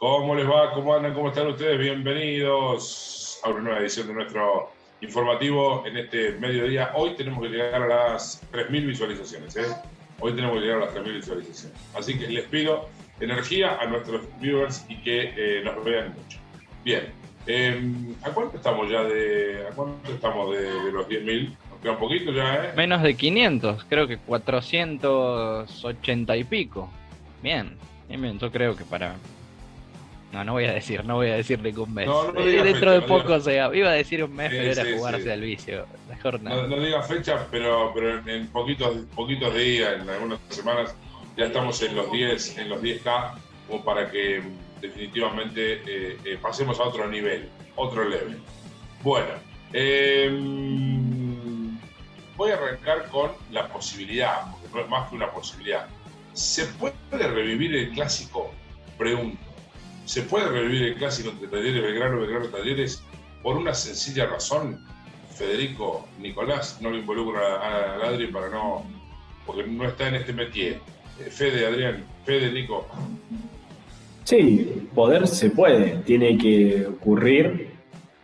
¿Cómo les va? ¿Cómo andan? ¿Cómo están ustedes? Bienvenidos a una nueva edición de nuestro informativo en este mediodía. Hoy tenemos que llegar a las 3.000 visualizaciones, ¿eh? Hoy tenemos que llegar a las 3.000 visualizaciones. Así que les pido energía a nuestros viewers y que nos vean mucho. Bien, ¿a cuánto estamos ya de los 10.000? Nos queda un poquito ya, ¿eh? Menos de 500, creo que 480 y pico. Bien, bien, yo creo que para... No voy a decir ningún mes. Dentro de poco iba a decir un mes, pero era jugarse al vicio. No diga fecha, pero en poquitos días, en algunas semanas, ya estamos en los 10, en los 10K, como para que definitivamente pasemos a otro nivel, otro level. Bueno, voy a arrancar con la posibilidad, porque no es más que una posibilidad. ¿Se puede revivir el clásico? Pregunto. ¿Se puede revivir el clásico entre Talleres, Belgrano, Talleres? Por una sencilla razón, Federico, Nicolás, no lo involucra al Adri para no... porque no está en este métier. Fede, Adrián, Fede, Nico. Sí, poder se puede. Tiene que ocurrir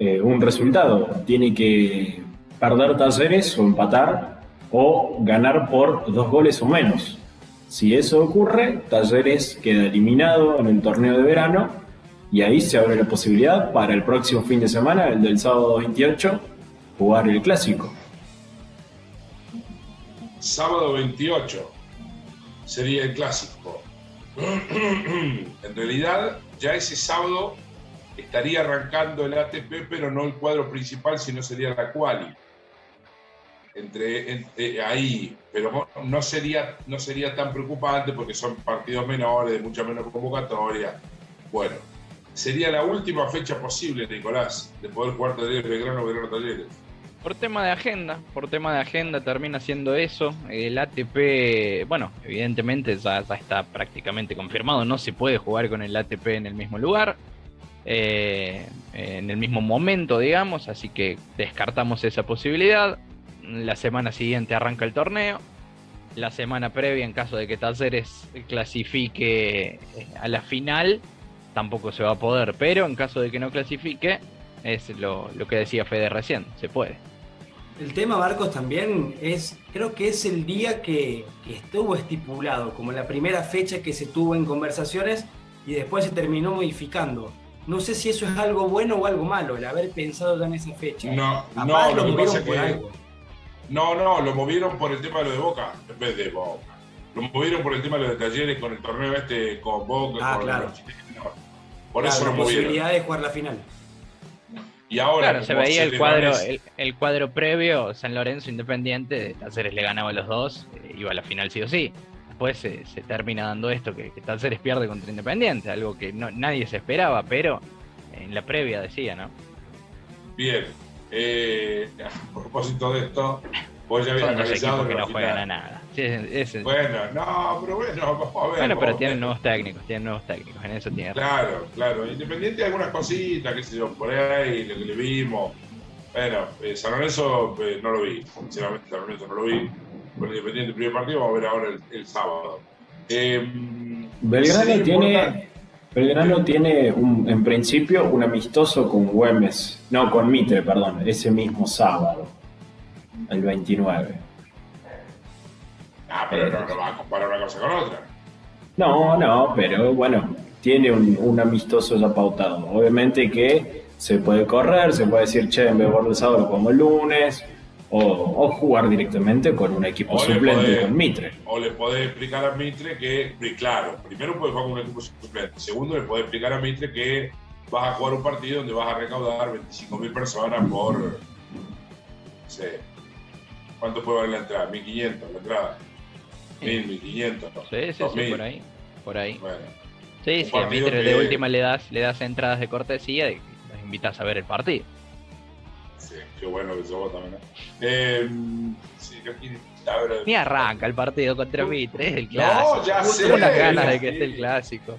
un resultado. Tiene que perder Talleres o empatar o ganar por 2 goles o menos. Si eso ocurre, Talleres queda eliminado en el torneo de verano y ahí se abre la posibilidad para el próximo fin de semana, el del sábado 28, jugar el clásico. Sábado 28 sería el clásico. En realidad, ya ese sábado estaría arrancando el ATP, pero no el cuadro principal, sino sería la quali. Ahí, pero no sería tan preocupante porque son partidos menores, de mucha menos convocatoria. Bueno, sería la última fecha posible, Nicolás, de poder jugar Talleres, Belgrano, Talleres. Por tema de agenda termina siendo eso. El ATP, bueno, evidentemente ya está prácticamente confirmado, no se puede jugar con el ATP en el mismo lugar. En el mismo momento, digamos, así que descartamos esa posibilidad. La semana siguiente arranca el torneo. La semana previa, en caso de que Talleres clasifique a la final, tampoco se va a poder. Pero en caso de que no clasifique, es lo que decía Fede recién, se puede. El tema, Marcos, también es, creo que es el día que estuvo estipulado, como la primera fecha que se tuvo en conversaciones y después se terminó modificando. No sé si eso es algo bueno o algo malo, el haber pensado ya en esa fecha. No, lo que pasa es que... No, lo movieron por el tema de lo de Boca, en vez de Boca. Lo movieron por el tema de lo de Talleres con el torneo este, con Boca. Ah, con claro. Por eso lo movieron. La posibilidad de jugar la final. Y ahora, claro, se veía el cuadro, el cuadro previo, San Lorenzo, Independiente, Talleres le ganaba a los dos, iba a la final sí o sí. Después se termina dando esto, que Talleres pierde contra Independiente, algo que nadie se esperaba, pero en la previa decía, ¿no? Bien. A propósito de esto, vos ya habías analizado que no juegan a nada. Sí, bueno, no, pero bueno, vamos a ver. Bueno, pero tienen nuevos técnicos, en eso tiene. Claro, Independiente de algunas cositas, qué sé yo, por ahí, lo que le vimos. Bueno, San Lorenzo no lo vi, sinceramente San Lorenzo no lo vi. Con Independiente el primer partido, vamos a ver ahora el sábado. Belgrano tiene en principio un amistoso con Güemes, no, con Mitre, perdón, ese mismo sábado, el 29. Ah, pero no va a comparar una cosa con otra. No, pero bueno, tiene un amistoso ya pautado. Obviamente que se puede correr, se puede decir, che, en vez de jugar el sábado como el lunes, o jugar directamente con un equipo suplente con Mitre. O le podés explicar a Mitre que, claro, primero puedes jugar con un equipo suplente, segundo le podés explicar a Mitre que vas a jugar un partido donde vas a recaudar 25.000 personas por, no sé, ¿cuánto puede valer la entrada? 1.500 la entrada, 1.500, sí, por ahí. Bueno, sí, a Mitre de última le das entradas de cortesía y las invitas a ver el partido. Sí, qué bueno que se vota, ¿no? Sí, ni arranca el partido contra Mitre, es el clásico. No, ya sé. Tengo las ganas de que esté el clásico.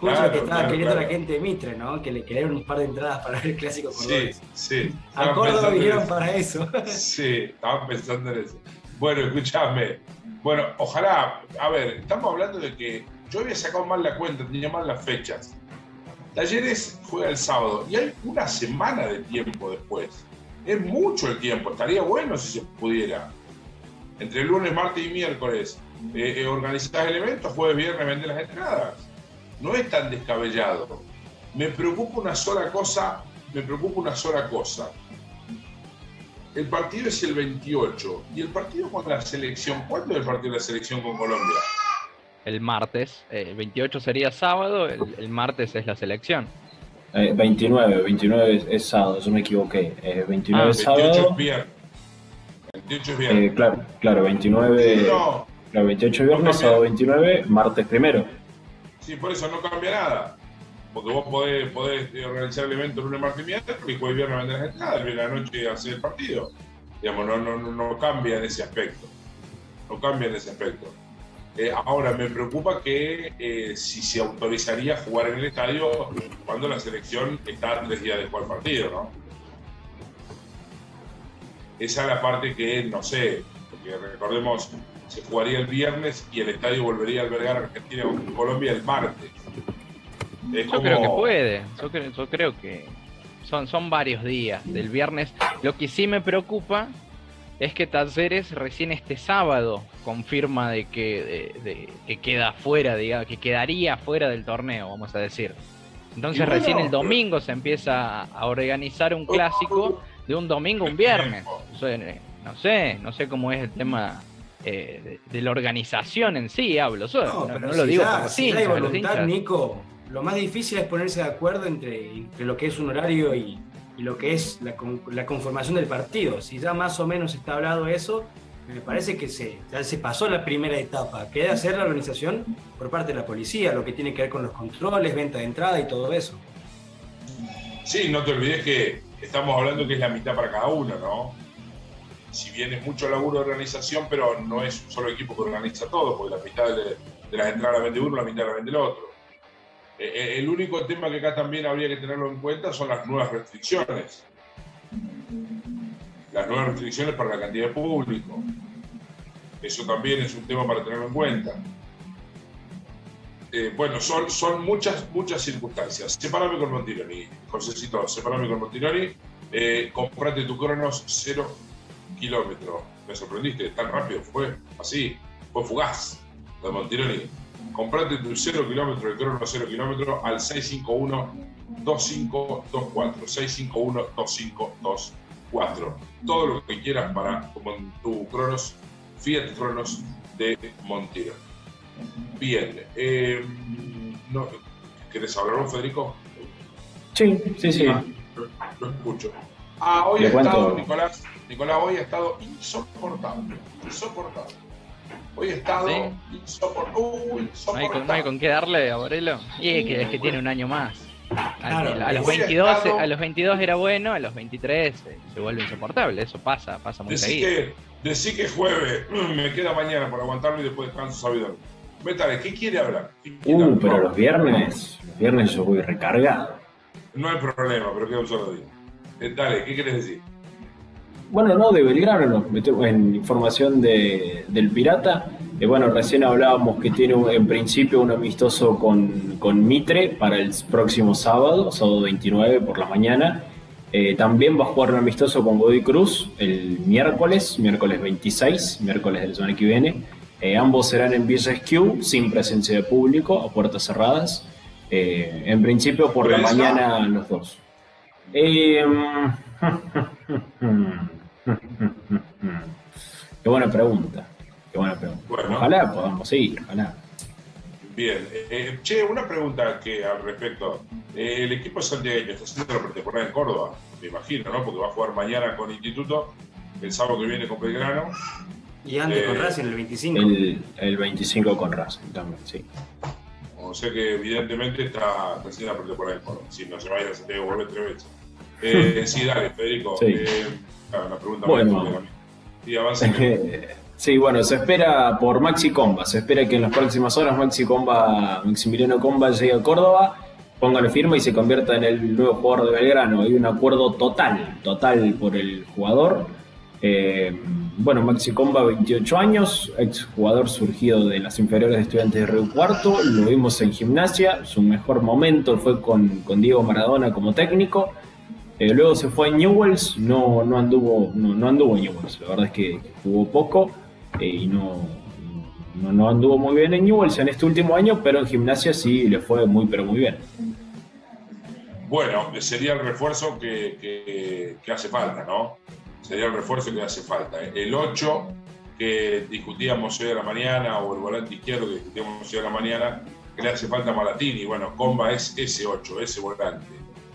Justo lo que estaba queriendo la gente de Mitre, ¿no? Que le quedaron un par de entradas para ver el clásico con goles. Sí. A Córdoba vinieron para eso. Sí, estaban pensando en eso. Bueno, escúchame. Bueno, ojalá. A ver, estamos hablando de que yo había sacado mal la cuenta, tenía mal las fechas. Talleres juega el sábado y hay una semana de tiempo después. Es mucho el tiempo, estaría bueno si se pudiera. Entre lunes, martes y miércoles organizás el evento, jueves, viernes vendés las entradas. No es tan descabellado. Me preocupa una sola cosa. El partido es el 28. ¿Y el partido con la selección? ¿Cuándo es el partido de la selección con Colombia? El martes. El 28 sería sábado, el martes es la selección. 29 es sábado, yo me equivoqué. 29 es sábado. 28 es viernes. 28 es viernes. Claro, 29. No. Claro, 28 es viernes, no sábado 29, martes primero. Sí, por eso no cambia nada. Porque vos podés organizar el evento lunes, martes y miércoles, y jueves viernes vender las entradas, viernes a la noche hacer el partido. Digamos, no cambia en ese aspecto. Ahora, me preocupa que si se autorizaría jugar en el estadio cuando la selección está 3 días después del partido, ¿no? Esa es la parte que, no sé, porque recordemos, se jugaría el viernes y el estadio volvería a albergar a Argentina con Colombia el martes. Es como... Yo creo que puede, yo creo que son varios días del viernes. Lo que sí me preocupa es que Talleres recién este sábado confirma de que queda fuera, digamos, que quedaría fuera del torneo, vamos a decir. Entonces bueno, recién el domingo se empieza a organizar un clásico de un domingo a un viernes. No sé cómo es el tema de la organización en sí, hablo solo. No lo digo por sí. No hay voluntad, Nico. Lo más difícil es ponerse de acuerdo entre lo que es un horario y lo que es la conformación del partido. Si ya más o menos está hablado eso, me parece que ya se pasó la primera etapa. Queda hacer la organización por parte de la policía, lo que tiene que ver con los controles, venta de entrada y todo eso. Sí, no te olvides que estamos hablando que es la mitad para cada uno, ¿no? Si bien es mucho laburo de organización, pero no es un solo equipo que organiza todo, porque la mitad de las entradas la vende uno, la mitad la vende el otro. El único tema que acá también habría que tenerlo en cuenta son las nuevas restricciones. Las nuevas restricciones para la cantidad de público. Eso también es un tema para tenerlo en cuenta. Bueno, son muchas circunstancias. Sepárame con Montironi, Josecito, sepárame con Montironi. Comprate tu Cronos 0 kilómetro. Me sorprendiste, tan rápido fue así. Fue fugaz, de Montironi. Comprate tu 0 kilómetro, el Crono 0 kilómetro, al 651-2524. Todo lo que quieras para tu Cronos, Fiat Cronos de Montironi. Bien. No, ¿querés hablar vos, Federico? Sí. Ah, lo escucho. Hoy ha estado, Nicolás, hoy ha estado insoportable. Hoy he estado insoportable. No hay con qué darle a Borelo. Y es que tiene un año más. Claro, a los 22 era bueno, a los 23 se vuelve insoportable. Eso pasa muy seguido. Decí que jueves, me queda mañana por aguantarlo y después descanso sabidor. Métale, ¿qué quiere hablar? Pero los viernes yo voy recargado. No hay problema, pero queda un solo día. Dale, ¿qué quieres decir? Bueno, no, de Belgrano, en información del Pirata. Bueno, recién hablábamos que tiene en principio un amistoso con Mitre para el próximo sábado 29 por la mañana. También va a jugar un amistoso con Godoy Cruz el miércoles 26, miércoles de la semana que viene. Ambos serán en Villa Esquiú, sin presencia de público, a puertas cerradas. En principio por la mañana los dos. Qué buena pregunta. Bueno, ojalá podamos ir, ojalá. Bien. Che, una pregunta que al respecto. El equipo santiagueño está haciendo la pretemporada en Córdoba, me imagino, ¿no? Porque va a jugar mañana con Instituto, el sábado que viene con Belgrano. Y antes con Racing, el 25. El 25 con Racing también, sí. O sea que evidentemente está haciendo la pretemporada en Córdoba. Si no se va a ir a Santiago, vuelve 3 veces. Sí, dale, Federico. Sí. La pregunta bueno. Sí, sí, bueno, se espera por Maxi Comba. Se espera que en las próximas horas Maximiliano Comba llegue a Córdoba, ponga la firma y se convierta en el nuevo jugador de Belgrano. Hay un acuerdo total por el jugador. Bueno, Maxi Comba, 28 años, exjugador surgido de las inferiores de Estudiantes de Río Cuarto, lo vimos en Gimnasia, su mejor momento fue con Diego Maradona como técnico, luego se fue a Newells, no anduvo en Newells, la verdad es que jugó poco y no anduvo muy bien en Newells en este último año, pero en Gimnasia sí le fue muy pero muy bien. Bueno, sería el refuerzo que hace falta, ¿no? Sería el refuerzo que hace falta. El 8 que discutíamos hoy a la mañana, o el volante izquierdo que discutíamos hoy a la mañana, que le hace falta a Malatini. Bueno, Comba es ese 8, ese volante.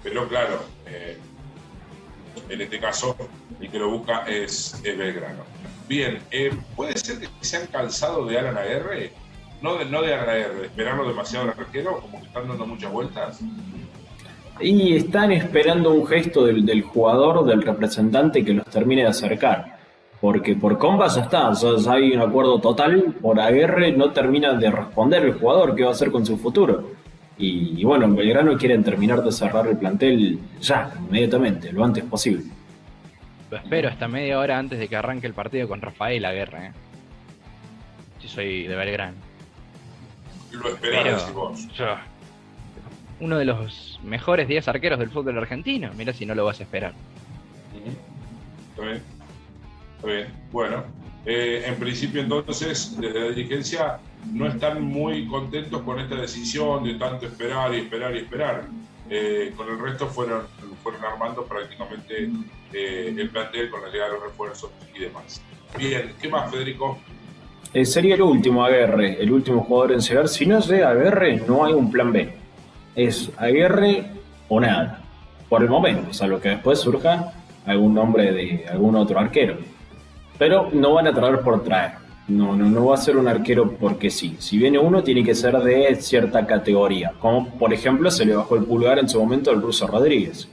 Pero claro, en este caso, el que lo busca es Belgrano. Bien, ¿puede ser que se han cansado de Alan Aguirre? No de Alan Aguirre, esperarlo demasiado al arquero, como que están dando muchas vueltas. Y están esperando un gesto del jugador, del representante que los termine de acercar. Porque por Comba ya está, ya hay un acuerdo total, por Aguirre no termina de responder el jugador qué va a hacer con su futuro. Y bueno, en Belgrano quieren terminar de cerrar el plantel ya, inmediatamente, lo antes posible. Lo espero hasta media hora antes de que arranque el partido con Rafael Aguirre. Yo soy de Belgrano. Lo esperás vos. Uno de los mejores 10 arqueros del fútbol argentino. Mira si no lo vas a esperar. Está bien. Está bien. Bueno, en principio entonces, desde la dirigencia no están muy contentos con esta decisión de tanto esperar y esperar y esperar. Con el resto fueron armando prácticamente el plantel con la llegada de los refuerzos y demás. Bien, ¿qué más, Federico? Sería el último Aguirre, el último jugador en llegar. Si no llega Aguirre, no hay un plan B. Es Aguirre o nada, por el momento, salvo que después surja algún nombre de algún otro arquero. Pero no van a traer por traer, no va a ser un arquero porque sí. Si viene uno, tiene que ser de cierta categoría, como por ejemplo se le bajó el pulgar en su momento al ruso Rodríguez,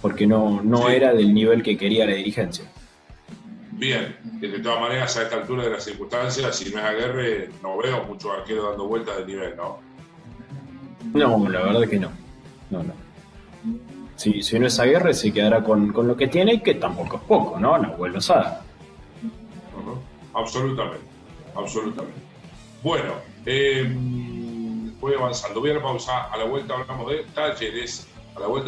porque no era del nivel que quería la dirigencia. Bien, de todas maneras a esta altura de las circunstancias, si no es Aguirre, no veo muchos arqueros dando vueltas de nivel, ¿no? No, la verdad que no. No. Si no es Aguirre, se quedará con lo que tiene, que tampoco es poco, ¿no? Nahuel Lozada. No. Absolutamente. Bueno, voy avanzando. Voy a la pausa. A la vuelta hablamos de Talleres. Vamos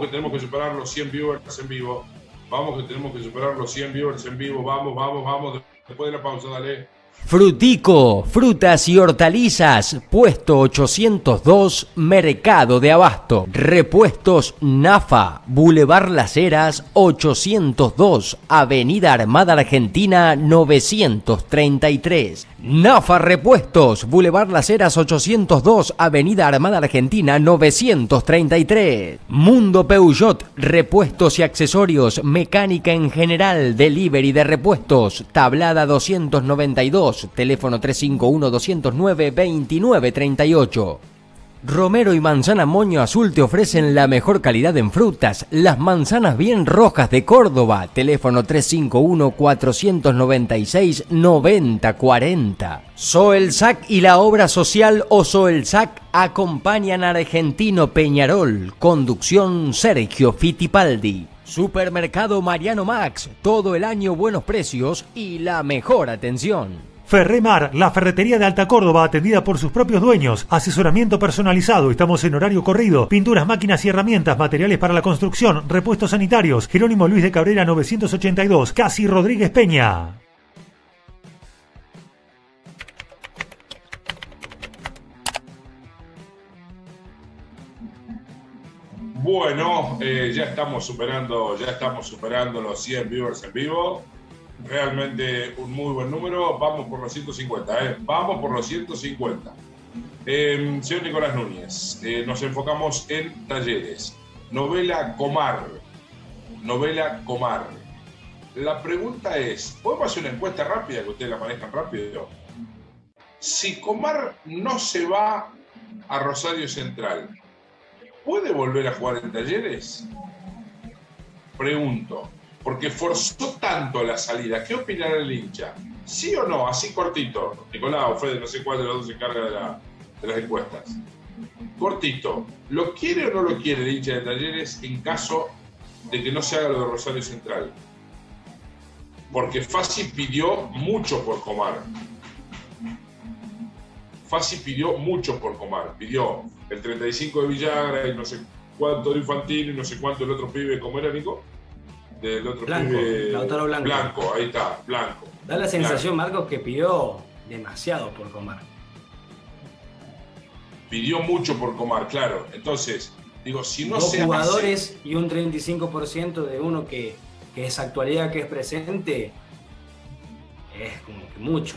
que tenemos que superar los 100 viewers en vivo. Vamos. Después de la pausa, dale. Frutico, frutas y hortalizas, puesto 802, Mercado de Abasto. Repuestos Nafa, Boulevard Las Heras, 802, Avenida Armada Argentina, 933. Nafa Repuestos, Boulevard Las Heras, 802, Avenida Armada Argentina, 933. Mundo Peugeot, repuestos y accesorios, mecánica en general, delivery de repuestos, Tablada 292. Teléfono 351-209-2938. Romero y Manzana Moño Azul te ofrecen la mejor calidad en frutas. Las manzanas bien rojas de Córdoba. Teléfono 351-496-9040. Soelzac y la obra social o Soelzac acompañan a Argentino Peñarol. Conducción Sergio Fittipaldi. Supermercado Mariano Max, todo el año buenos precios y la mejor atención. Ferremar, la ferretería de Alta Córdoba, atendida por sus propios dueños. Asesoramiento personalizado, estamos en horario corrido. Pinturas, máquinas y herramientas, materiales para la construcción, repuestos sanitarios. Jerónimo Luis de Cabrera, 982, Casi Rodríguez Peña. Bueno, ya estamos superando los 100 viewers en vivo. Realmente un muy buen número. Vamos por los 150, Vamos por los 150. Señor Nicolás Núñez, nos enfocamos en Talleres. Novela Comar. La pregunta es, ¿podemos hacer una encuesta rápida, que ustedes la manejan rápido? Si Comar no se va a Rosario Central, ¿puede volver a jugar en Talleres? Pregunto, porque forzó tanto la salida. ¿Qué opinará el hincha? ¿Sí o no? Así cortito. Nicolás o Fede, no sé cuál de los dos se encarga de las encuestas. Cortito. ¿Lo quiere o no lo quiere el hincha de Talleres en caso de que no se haga lo de Rosario Central? porque Fassi pidió mucho por Comar. Fassi pidió mucho por Comar. Pidió el 35 de Villagra y no sé cuánto de Infantino y no sé cuánto del otro pibe, ¿cómo era, Nico? Del otro Blanco, pibe. Lautaro Blanco. Blanco, ahí está, Blanco. Da la sensación, Blanco, Marcos, que pidió demasiado por Comar. Pidió mucho por Comar, claro. Entonces, digo, si no dos se jugadores hace... y un 35% de uno que es actualidad, que es presente, es como que mucho.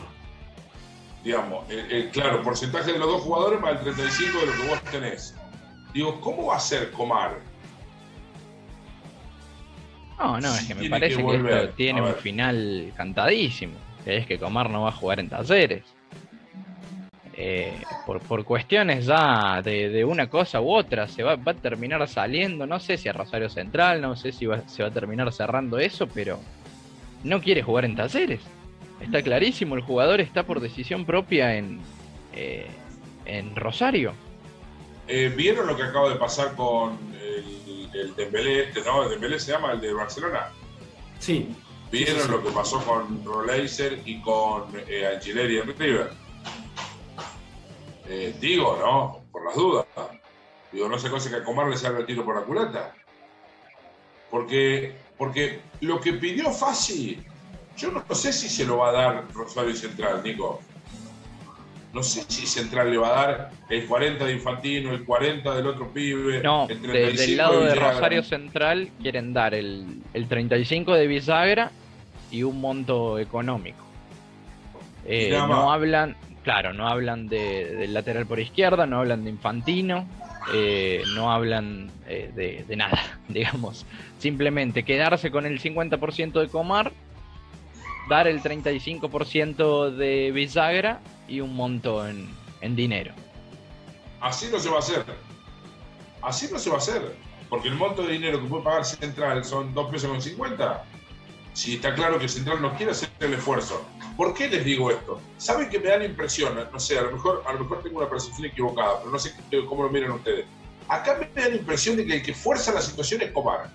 Digamos, claro, porcentaje de los dos jugadores más el 35 de lo que vos tenés. Digo, ¿cómo va a ser Comar? No, no, es que me parece que esto tiene un final cantadísimo. Que es que Comar no va a jugar en Talleres. Por cuestiones ya de una cosa u otra, se va a terminar saliendo, no sé si a Rosario Central, no sé si se va a terminar cerrando eso, pero no quiere jugar en Talleres. Está clarísimo, el jugador está por decisión propia en Rosario. ¿Vieron lo que acaba de pasar con el Dembélé? ¿No? ¿El Dembélé se llama? ¿El de Barcelona? Sí. ¿Vieron lo que pasó con Roleiser y con Angileri en River? Digo, ¿no? Por las dudas. Digo, no se cosa que a Comar le salga el tiro por la culata. Porque lo que pidió Fassi, yo no sé si se lo va a dar Rosario Central, Nico. No sé si Central le va a dar el 40 de Infantino, el 40 del otro pibe. No, el 35 del lado de Rosario Central quieren dar el 35 de Villagra y un monto económico. No hablan... Claro, no hablan del lateral por izquierda, no hablan de Infantino, no hablan de nada, digamos. Simplemente quedarse con el 50% de Comar, dar el 35% de Villagra y un monto en dinero. Así no se va a hacer. Así no se va a hacer. Porque el monto de dinero que puede pagar Central son 2,50 pesos. Si está claro que Central no quiere hacer el esfuerzo. ¿Por qué les digo esto? Saben que me da la impresión, no sé, a lo mejor tengo una percepción equivocada, pero no sé cómo lo miran ustedes. Acá me da la impresión de que el que fuerza la situación es Comar.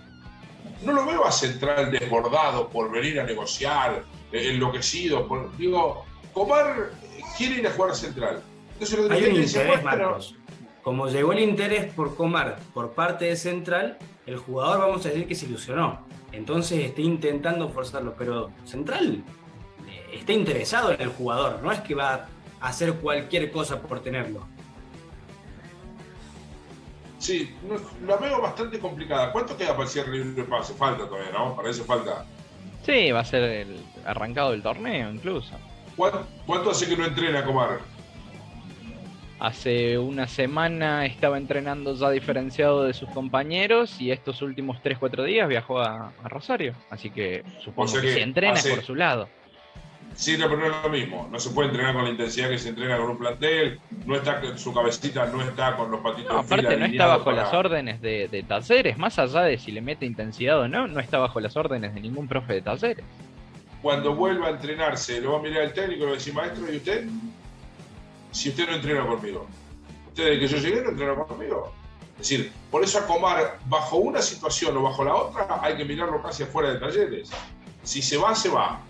No lo veo a Central desbordado por venir a negociar, enloquecido. Digo, Comar quiere ir a jugar a Central. Entonces, lo que hay un interés, Marcos. Como llegó el interés por Comar por parte de Central, el jugador, vamos a decir, que se ilusionó. Entonces está intentando forzarlo, pero Central... está interesado en el jugador, no es que va a hacer cualquier cosa por tenerlo. Sí, la veo bastante complicada. ¿Cuánto queda para el cierre libre de pase? Falta todavía, ¿no? Para eso falta. Sí, va a ser el arrancado del torneo incluso. ¿Cuánto hace que no entrena Comar? Hace una semana estaba entrenando ya diferenciado de sus compañeros y estos últimos 3-4 días viajó a Rosario. Así que supongo que si entrena es por su lado. Sí, no, pero no es lo mismo. No se puede entrenar con la intensidad que se entrena con un plantel. No está, su cabecita no está con los patitos. No, aparte no está bajo las órdenes de Talleres. Más allá de si le mete intensidad o no, no está bajo las órdenes de ningún profe de Talleres. Cuando vuelva a entrenarse, lo va a mirar el técnico y le va a decir, maestro, ¿y usted? Si usted no entrena conmigo. Usted, desde que yo llegué, no entrenó conmigo. Es decir, por eso a Comar, bajo una situación o bajo la otra, hay que mirarlo casi afuera de Talleres. Si se va, se va.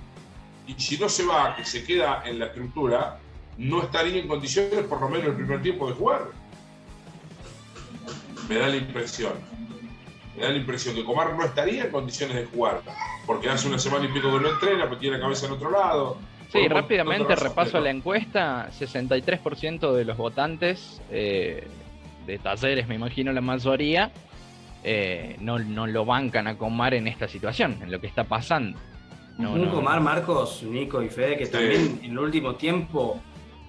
Y si no se va, que se queda en la estructura, no estaría en condiciones, por lo menos el primer tiempo, de jugar. Me da la impresión. Me da la impresión que Comar no estaría en condiciones de jugar. Porque hace una semana y pico que no entrena, pues tiene la cabeza en otro lado. Sí, rápidamente repaso la encuesta. 63% de los votantes de Talleres, me imagino la mayoría, no lo bancan a Comar en esta situación, en lo que está pasando. Comar, Marcos, Nico y Fede, que también en el último tiempo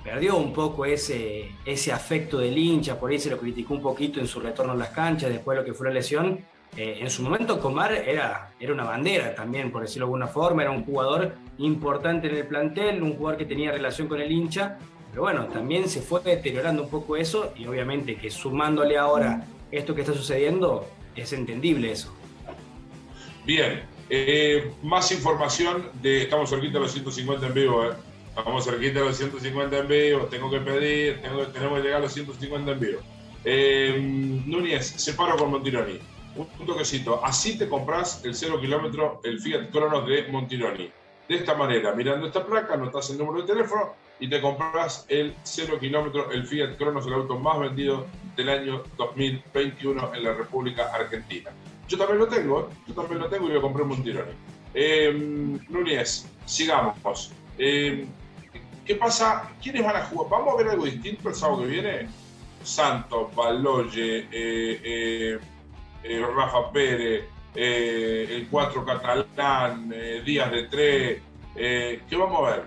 perdió un poco ese afecto del hincha, por ahí se lo criticó un poquito en su retorno a las canchas, después de lo que fue la lesión. En su momento Comar era una bandera también, por decirlo de alguna forma, era un jugador importante en el plantel, un jugador que tenía relación con el hincha, pero bueno, también se fue deteriorando un poco eso y obviamente que sumándole ahora esto que está sucediendo, es entendible eso. Bien. Más información de... Estamos cerquita de los 150 en vivo, Estamos cerquita de los 150 en vivo. Tengo que pedir, tenemos que llegar a los 150 en vivo. Núñez, separo con Montironi. Un toquecito. Así te compras el 0 kilómetro, el Fiat Cronos de Montironi. de esta manera, mirando esta placa, anotás el número de teléfono y te compras el 0 kilómetro, el Fiat Cronos, el auto más vendido del año 2021 en la República Argentina. Yo también lo tengo, y lo compré en Montironi. Núñez, sigamos. ¿Qué pasa? ¿Quiénes van a jugar? ¿Vamos a ver algo distinto el sábado que viene? Santos, Baloye, Rafa Pérez, el 4 Catalán, Díaz de 3, ¿qué vamos a ver?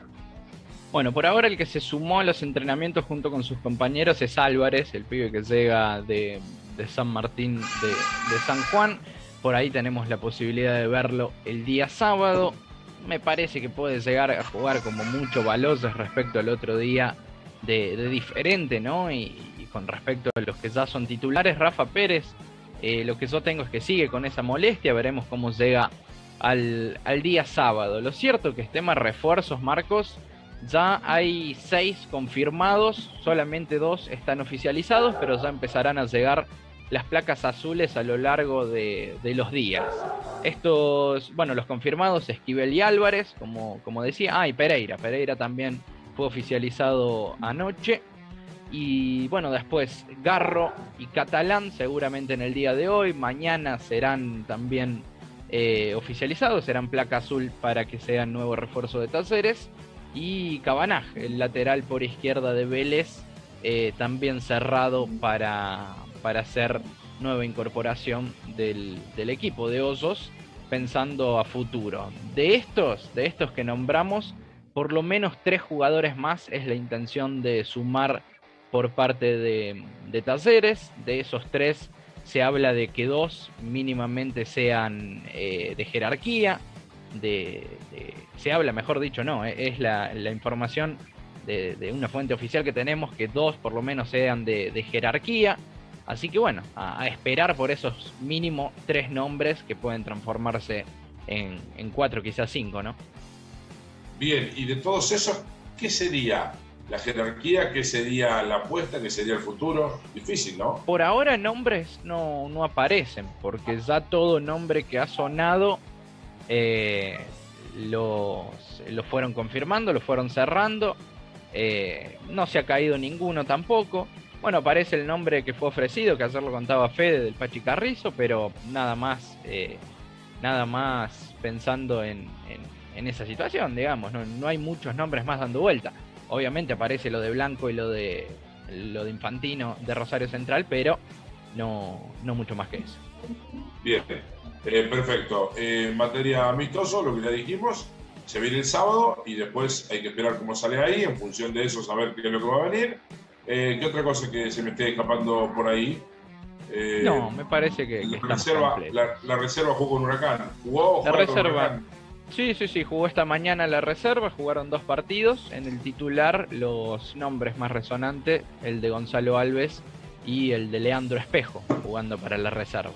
Bueno, por ahora el que se sumó a los entrenamientos junto con sus compañeros es Álvarez, el pibe que llega de San Martín de San Juan. Por ahí tenemos la posibilidad de verlo el día sábado. Me parece que puede llegar a jugar como mucho Baloyes respecto al otro día de diferente, ¿no? Y con respecto a los que ya son titulares, Rafa Pérez, lo que yo tengo es que sigue con esa molestia, veremos cómo llega al día sábado. Lo cierto que es tema refuerzos, Marcos, ya hay 6 confirmados, solamente 2 están oficializados, pero ya empezarán a llegar las placas azules a lo largo de los días. Estos, bueno, los confirmados, Esquivel y Álvarez, como decía, y Pereira también fue oficializado anoche. Y bueno, después Garro y Catalán seguramente en el día de hoy, mañana serán también oficializados, serán placa azul para que sea nuevo refuerzo de Talleres. Y Cabanaj, el lateral por izquierda de Vélez, también cerrado para hacer nueva incorporación del equipo de Osos, pensando a futuro. De estos que nombramos, por lo menos 3 jugadores más es la intención de sumar por parte de Talleres. De esos 3 se habla de que 2 mínimamente sean de jerarquía, se habla, mejor dicho, no, es la información de una fuente oficial que tenemos, que 2 por lo menos sean de jerarquía. Así que bueno, a esperar por esos mínimo 3 nombres que pueden transformarse en 4, quizás 5, ¿no? Bien, y de todos esos, ¿qué sería la jerarquía? ¿Qué sería la apuesta? ¿Qué sería el futuro? Difícil, ¿no? Por ahora nombres no aparecen, porque ya todo nombre que ha sonado lo fueron confirmando, lo fueron cerrando, no se ha caído ninguno tampoco. Bueno, aparece el nombre que fue ofrecido, que ayer lo contaba Fede, del Pachi Carrizo, pero nada más pensando en esa situación, digamos, no hay muchos nombres más dando vuelta. Obviamente aparece lo de Blanco y lo de Infantino de Rosario Central, pero no mucho más que eso. Bien, perfecto. En materia amistoso, lo que ya dijimos, se viene el sábado y después hay que esperar cómo sale ahí, en función de eso saber qué es lo que va a venir. ¿Qué otra cosa que se me esté escapando por ahí? No, me parece que la reserva jugó con Huracán. ¿Jugó la reserva? Huracán. Sí, jugó esta mañana la reserva, jugaron 2 partidos. En el titular, los nombres más resonantes, el de Gonzalo Alves y el de Leandro Espejo, jugando para la reserva.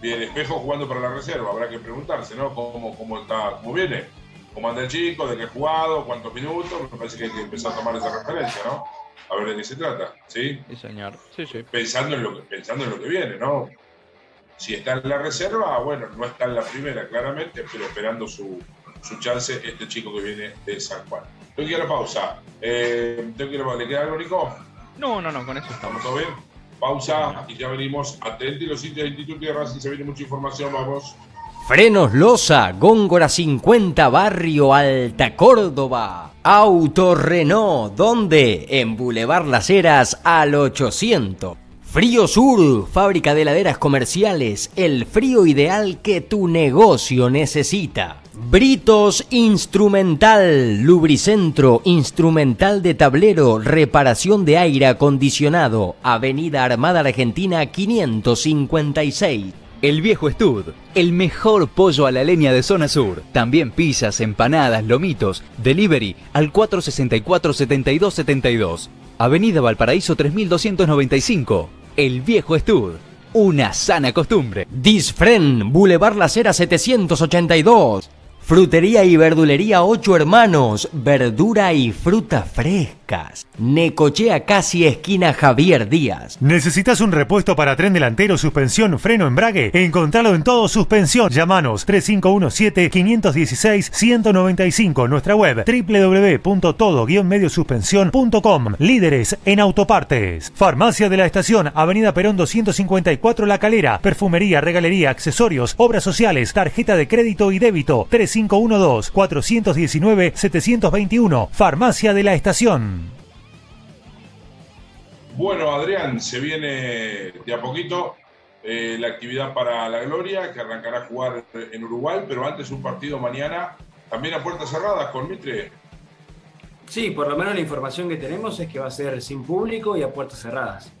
Bien, Espejo jugando para la reserva, habrá que preguntarse, ¿no? ¿Cómo está? ¿Cómo viene? ¿Cómo anda el chico? ¿De qué ha jugado? ¿Cuántos minutos? Me parece que hay que empezar a tomar esa referencia, ¿no? A ver de qué se trata, ¿sí? Sí, señor. Sí. Pensando en lo que viene, ¿no? Si está en la reserva, bueno, no está en la primera, claramente, pero esperando su chance, este chico que viene de San Juan. Tengo que ir a la pausa. ¿Le queda algo, Nico? No, con eso estamos. ¿Todo bien? Pausa y ya venimos. Atenti los sitios de Instituto y Racing, se viene mucha información, vamos. Frenos Loza, Góngora 50, Barrio Alta, Córdoba. Auto Renault, ¿dónde? En Boulevard Las Heras al 800. Frío Sur, fábrica de heladeras comerciales, el frío ideal que tu negocio necesita. Britos Instrumental, Lubricentro, Instrumental de Tablero, reparación de aire acondicionado, Avenida Armada Argentina 556. El Viejo Estud, el mejor pollo a la leña de zona sur. También pizzas, empanadas, lomitos. Delivery al 464-7272. Avenida Valparaíso 3295. El Viejo Estud, una sana costumbre. Disfren, Boulevard Las Heras 782. Frutería y verdulería 8 hermanos, verdura y frutas frescas. Necochea casi esquina Javier Díaz. ¿Necesitas un repuesto para tren delantero, suspensión, freno, embrague? Encontralo en Todo Suspensión. Llámanos 3517-516-195. Nuestra web www.todo-mediosuspensión.com. Líderes en autopartes. Farmacia de la Estación, Avenida Perón 254 La Calera. Perfumería, regalería, accesorios, obras sociales, tarjeta de crédito y débito. 3512-419-721, Farmacia de la Estación. Bueno, Adrián, se viene de a poquito la actividad para la Gloria, que arrancará a jugar en Uruguay, pero antes un partido mañana, también a puertas cerradas con Mitre. Sí, por lo menos la información que tenemos es que va a ser sin público y a puertas cerradas.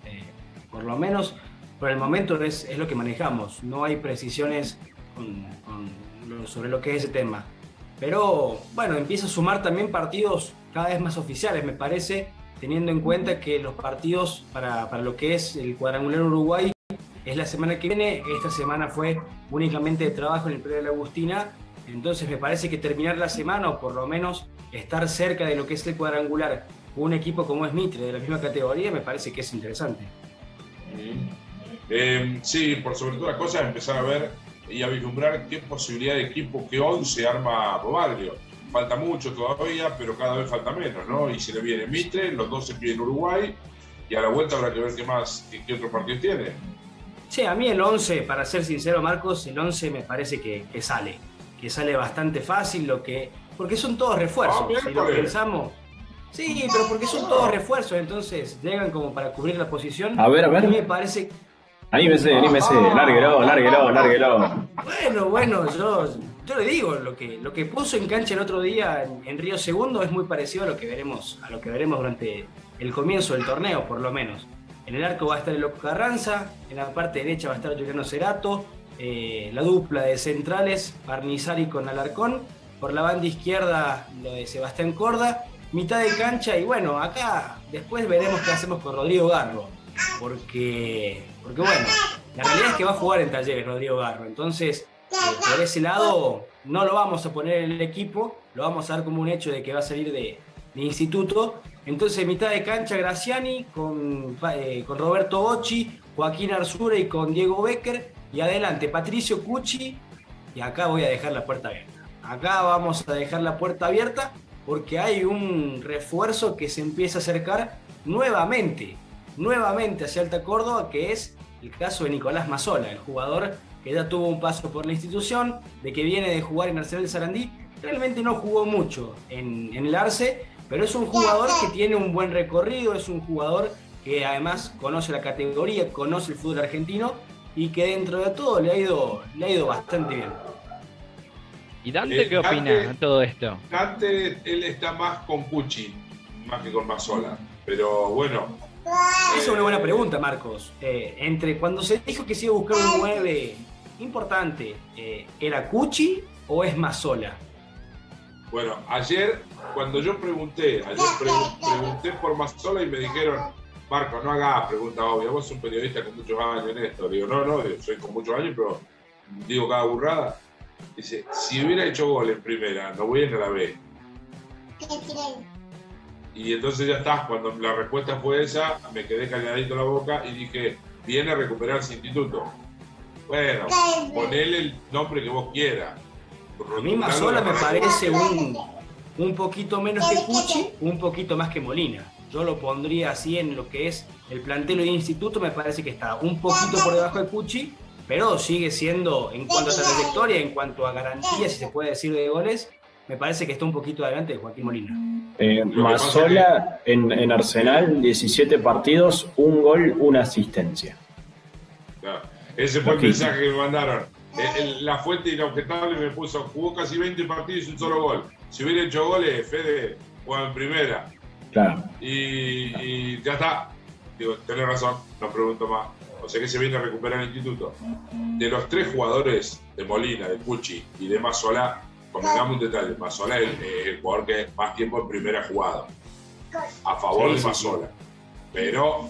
Por lo menos, por el momento es lo que manejamos. No hay precisiones sobre lo que es ese tema, pero bueno, empieza a sumar también partidos cada vez más oficiales, me parece, teniendo en cuenta que los partidos para lo que es el cuadrangular Uruguay es la semana que viene. Esta semana fue únicamente de trabajo en el predio de la Agustina, entonces me parece que terminar la semana, o por lo menos estar cerca de lo que es el cuadrangular, un equipo como es Mitre, de la misma categoría, me parece que es interesante. Sí, por sobre todas las cosas, empezar a ver y a vislumbrar qué posibilidad de equipo, qué 11 arma Robalio. Falta mucho todavía, pero cada vez falta menos, ¿no? Y se le viene Mitre, los 12 piden Uruguay, y a la vuelta habrá que ver qué más, qué otros partidos tiene. Sí, a mí el 11, para ser sincero, Marcos, el 11 me parece que sale bastante fácil, porque son todos refuerzos. Si lo pensamos. Sí, pero porque son todos refuerzos, entonces llegan como para cubrir la posición. A ver. A mí me parece... Anímese, lárguelo. Bueno, yo le digo, lo que puso en cancha el otro día en Río Segundo es muy parecido a lo que veremos durante el comienzo del torneo, por lo menos. En el arco va a estar el Loco Carranza, en la parte derecha va a estar Juliano Cerato, la dupla de centrales, Parnizari con Alarcón, por la banda izquierda lo de Sebastián Corda, mitad de cancha, y bueno, acá después veremos qué hacemos con Rodrigo Garro, porque bueno, la realidad es que va a jugar en Talleres Rodrigo Garro, entonces por ese lado no lo vamos a poner en el equipo, lo vamos a dar como un hecho de que va a salir de Instituto. Entonces mitad de cancha Graciani con Roberto Bocci, Joaquín Arzura y con Diego Becker, y adelante Patricio Cucci, y acá voy a dejar la puerta abierta. Acá vamos a dejar la puerta abierta porque hay un refuerzo que se empieza a acercar nuevamente hacia Alta Córdoba, que es el caso de Nicolás Mazzola, el jugador que ya tuvo un paso por la institución, de que viene de jugar en Arsenal de Sarandí. Realmente no jugó mucho en el Arce, pero es un jugador que tiene un buen recorrido, es un jugador que además conoce la categoría, conoce el fútbol argentino, y que dentro de todo le ha ido bastante bien. ¿Y Dante qué opina de todo esto? Dante, él está más con Cucci, más que con Mazzola, pero bueno... Esa es una buena pregunta, Marcos. Entre cuando se dijo que se iba a buscar un 9 importante, ¿era Cucci o es Mazzola? Bueno, ayer cuando yo pregunté por Mazzola y me dijeron, Marcos, no hagas pregunta obvia, vos sos un periodista con muchos años en esto. Digo, no, soy con muchos años, pero digo cada burrada. Dice, si hubiera hecho gol en primera, no voy a ir a la B. ¿Qué creen? Y entonces ya estás, cuando la respuesta fue esa, me quedé calladito la boca y dije, viene a recuperarse Instituto. Bueno, ponele el nombre que vos quieras. A mí Mazzola me parece un poquito menos que Cucci, un poquito más que Molina. Yo lo pondría así en lo que es el plantel de Instituto, me parece que está un poquito por debajo de Cucci, pero sigue siendo, en cuanto a trayectoria, en cuanto a garantías, si se puede decir, de goles, me parece que está un poquito adelante de Joaquín Molina. Mazzola en Arsenal, 17 partidos, un gol, una asistencia. Claro. Ese fue el mensaje que me mandaron. La fuente inobjetable me puso, jugó casi 20 partidos y un solo gol. Si hubiera hecho goles, Fede jugaba en primera. Claro. Y ya está. Digo, tenés razón, no pregunto más. O sea que se viene a recuperar el Instituto. De los tres jugadores, de Molina, de Cucci y de Mazzola, convengamos un detalle, Mazzola es el jugador que más tiempo en primera ha jugado, a favor de Mazzola. Pero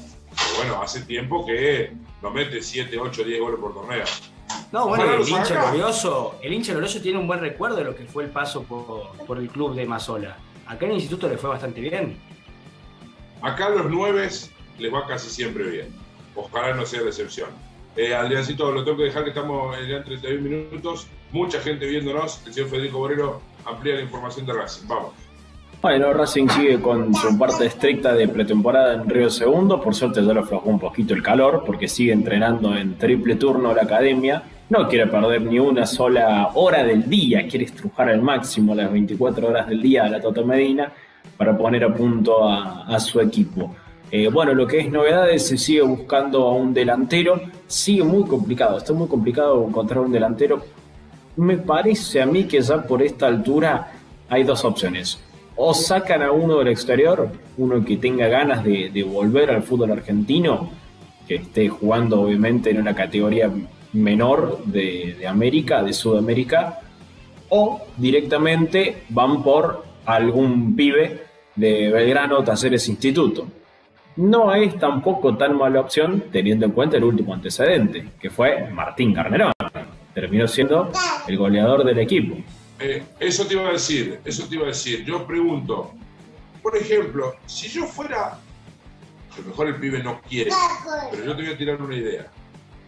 bueno, hace tiempo que no mete 7, 8, 10 goles por torneo. No, bueno, el hincha glorioso tiene un buen recuerdo de lo que fue el paso por el club de Mazzola. Acá en el Instituto le fue bastante bien. Acá a los 9 les va casi siempre bien. Ojalá no sea la excepción. Adriancito, lo tengo que dejar, que estamos ya en 31 minutos. Mucha gente viéndonos. El señor Federico Borrero amplía la información de Racing. Vamos. Bueno, Racing sigue con su parte estricta de pretemporada en Río Segundo. Por suerte ya lo aflojó un poquito el calor, porque sigue entrenando en triple turno la academia. No quiere perder ni una sola hora del día. Quiere estrujar al máximo las 24 horas del día a la Toto Medina para poner a punto a su equipo. Bueno, lo que es novedades, se sigue buscando a un delantero. Sigue muy complicado, está muy complicado encontrar un delantero. Me parece a mí que ya por esta altura hay dos opciones. O sacan a uno del exterior, uno que tenga ganas de volver al fútbol argentino, que esté jugando obviamente en una categoría menor de América, de Sudamérica, o directamente van por algún pibe de Belgrano, Talleres, Instituto. No es tampoco tan mala opción, teniendo en cuenta el último antecedente, que fue Martín Carnerón. Terminó siendo el goleador del equipo. Eso te iba a decir. Yo pregunto, por ejemplo, si yo fuera... A lo mejor el pibe no quiere, pero yo te voy a tirar una idea.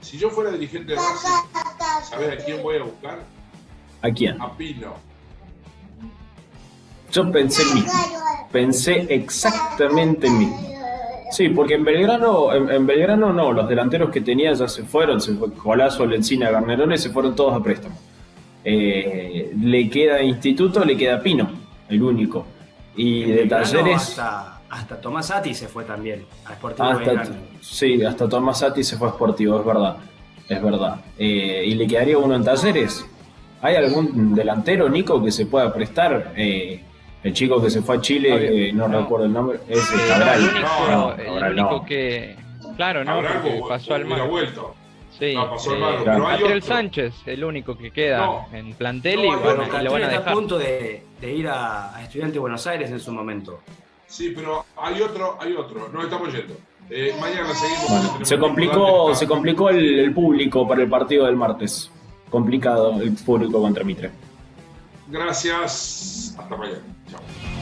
Si yo fuera dirigente de Racing, ¿sabes a quién voy a buscar? ¿A quién? A Pino. Yo pensé mismo. Pensé exactamente mismo. Sí, porque en Belgrano no, los delanteros que tenía ya se fue Colazo, Lencina, Garnerones, se fueron todos a préstamo. Le queda Instituto, le queda Pino, el único. Y en de Belgrano, Talleres... Hasta Tomás Atti se fue también a Sportivo. Sí, hasta Tomás Atti se fue a Sportivo, es verdad. Y le quedaría uno en Talleres. ¿Hay algún delantero, Nico, que se pueda prestar? El chico que se fue a Chile, no recuerdo el nombre, es Cabral. El único que... Claro, no, Cabral, porque pasó al mar. Sí, no, pasó al mar, pero Gabriel Sánchez, el único que queda en plantel, y bueno, lo van a dejar. Está a punto de ir a Estudiantes de Buenos Aires en su momento. Sí, pero hay otro, nos estamos yendo. Mañana seguimos. Bueno, se complicó el público para el partido del martes. Complicado el público contra Mitre. Gracias. Hasta mañana. Chao.